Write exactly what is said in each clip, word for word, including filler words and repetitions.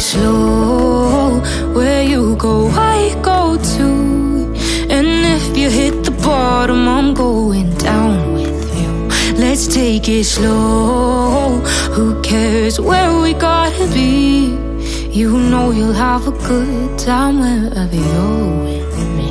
slow. Where you go, I go too. And if you hit the bottom, I'm going down with you. Let's take it slow. Who cares where we gotta be? You know you'll have a good time wherever you're with me.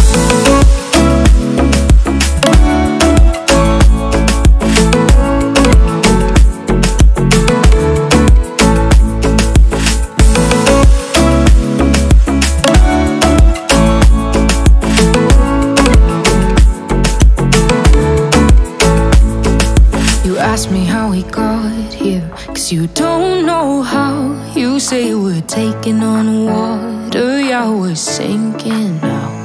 slow. You don't know how. You say we're taking on water, yeah, we're sinking now.